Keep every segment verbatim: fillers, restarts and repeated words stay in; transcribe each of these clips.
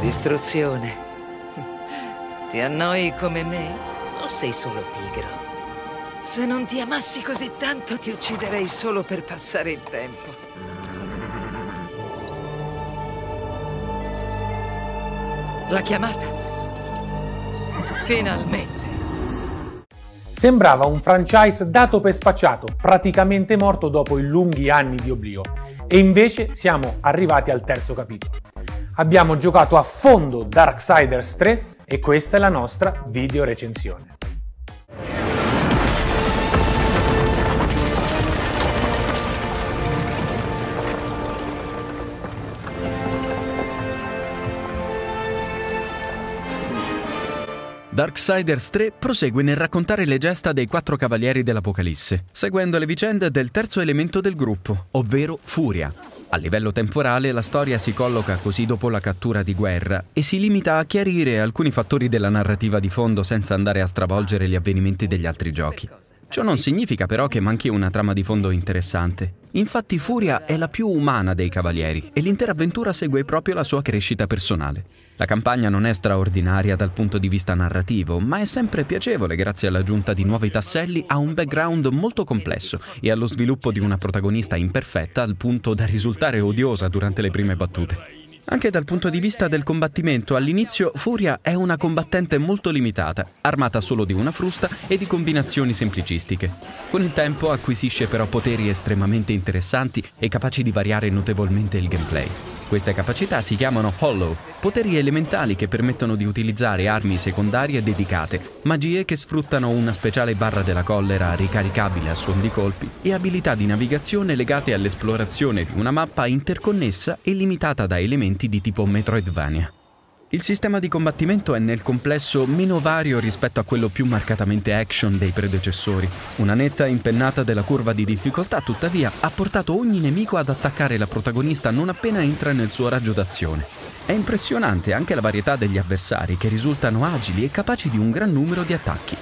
Distruzione. Ti annoi come me o sei solo pigro? Se non ti amassi così tanto ti ucciderei solo per passare il tempo. La chiamata. Finalmente. Sembrava un franchise dato per spacciato, praticamente morto dopo i lunghi anni di oblio. E invece siamo arrivati al terzo capitolo. Abbiamo giocato a fondo Darksiders tre e questa è la nostra video recensione. Darksiders tre prosegue nel raccontare le gesta dei quattro cavalieri dell'Apocalisse, seguendo le vicende del terzo elemento del gruppo, ovvero Furia. A livello temporale la storia si colloca così dopo la cattura di guerra e si limita a chiarire alcuni fattori della narrativa di fondo senza andare a stravolgere gli avvenimenti degli altri giochi. Ciò non significa però che manchi una trama di fondo interessante. Infatti Furia è la più umana dei cavalieri e l'intera avventura segue proprio la sua crescita personale. La campagna non è straordinaria dal punto di vista narrativo, ma è sempre piacevole grazie all'aggiunta di nuovi tasselli a un background molto complesso e allo sviluppo di una protagonista imperfetta al punto da risultare odiosa durante le prime battute. Anche dal punto di vista del combattimento, all'inizio Furia è una combattente molto limitata, armata solo di una frusta e di combinazioni semplicistiche. Con il tempo acquisisce però poteri estremamente interessanti e capaci di variare notevolmente il gameplay. Queste capacità si chiamano Hollow, poteri elementali che permettono di utilizzare armi secondarie dedicate, magie che sfruttano una speciale barra della collera ricaricabile a suon di colpi e abilità di navigazione legate all'esplorazione di una mappa interconnessa e limitata da elementi di tipo Metroidvania. Il sistema di combattimento è nel complesso meno vario rispetto a quello più marcatamente action dei predecessori. Una netta impennata della curva di difficoltà, tuttavia, ha portato ogni nemico ad attaccare la protagonista non appena entra nel suo raggio d'azione. È impressionante anche la varietà degli avversari, che risultano agili e capaci di un gran numero di attacchi.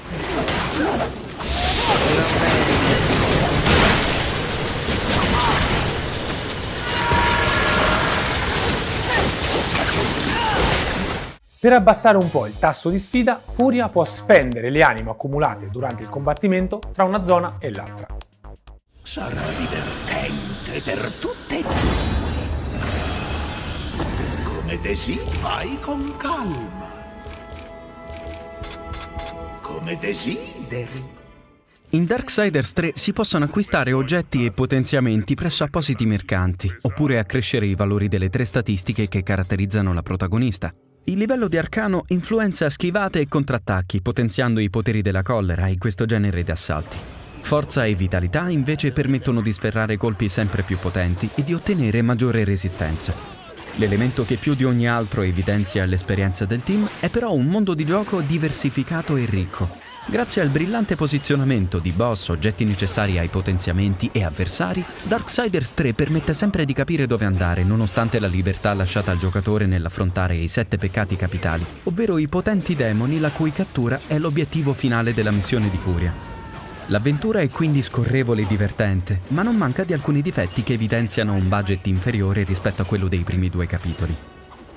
Per abbassare un po' il tasso di sfida, Furia può spendere le anime accumulate durante il combattimento tra una zona e l'altra. Sarà divertente per tutte e due. Come desideri, vai con calma. Come desideri. In Darksiders tre si possono acquistare oggetti e potenziamenti presso appositi mercanti, oppure accrescere i valori delle tre statistiche che caratterizzano la protagonista. Il livello di arcano influenza schivate e contrattacchi, potenziando i poteri della collera e questo genere di assalti. Forza e vitalità invece permettono di sferrare colpi sempre più potenti e di ottenere maggiore resistenza. L'elemento che più di ogni altro evidenzia l'esperienza del team è però un mondo di gioco diversificato e ricco. Grazie al brillante posizionamento di boss, oggetti necessari ai potenziamenti e avversari, Darksiders tre permette sempre di capire dove andare, nonostante la libertà lasciata al giocatore nell'affrontare i sette peccati capitali, ovvero i potenti demoni la cui cattura è l'obiettivo finale della missione di Furia. L'avventura è quindi scorrevole e divertente, ma non manca di alcuni difetti che evidenziano un budget inferiore rispetto a quello dei primi due capitoli.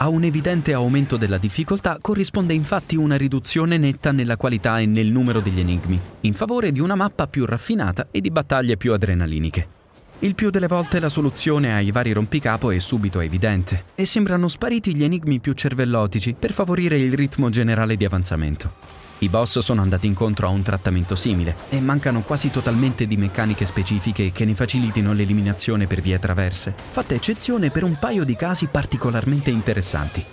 A un evidente aumento della difficoltà corrisponde infatti una riduzione netta nella qualità e nel numero degli enigmi, in favore di una mappa più raffinata e di battaglie più adrenaliniche. Il più delle volte la soluzione ai vari rompicapo è subito evidente, e sembrano spariti gli enigmi più cervellotici per favorire il ritmo generale di avanzamento. I boss sono andati incontro a un trattamento simile, e mancano quasi totalmente di meccaniche specifiche che ne facilitino l'eliminazione per vie traverse, fatta eccezione per un paio di casi particolarmente interessanti.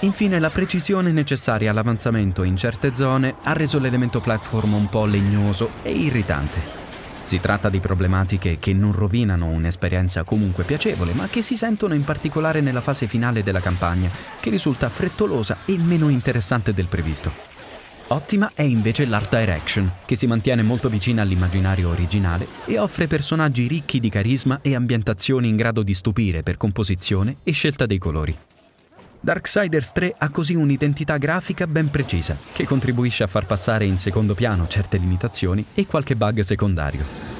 Infine, la precisione necessaria all'avanzamento in certe zone ha reso l'elemento platform un po' legnoso e irritante. Si tratta di problematiche che non rovinano un'esperienza comunque piacevole, ma che si sentono in particolare nella fase finale della campagna, che risulta frettolosa e meno interessante del previsto. Ottima è invece l'art direction, che si mantiene molto vicina all'immaginario originale e offre personaggi ricchi di carisma e ambientazioni in grado di stupire per composizione e scelta dei colori. Darksiders tre ha così un'identità grafica ben precisa, che contribuisce a far passare in secondo piano certe limitazioni e qualche bug secondario.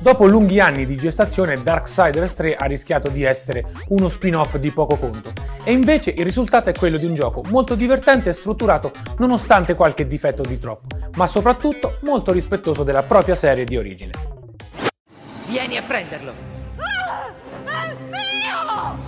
Dopo lunghi anni di gestazione, Darksiders tre ha rischiato di essere uno spin-off di poco conto, e invece il risultato è quello di un gioco molto divertente e strutturato nonostante qualche difetto di troppo, ma soprattutto molto rispettoso della propria serie di origine. Vieni a prenderlo! Ah! È mio!